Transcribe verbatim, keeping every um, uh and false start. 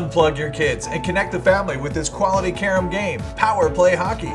Unplug your kids and connect the family with this quality carom game, Power Play Hockey.